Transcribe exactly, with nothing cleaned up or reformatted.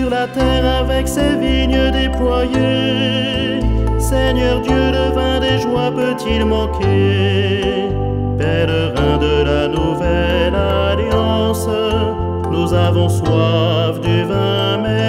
sur la terre avec ses vignes déployées. Seigneur Dieu, le vin des joies peut-il manquer? Pèlerin de la nouvelle alliance, nous avons soif du vin meilleur.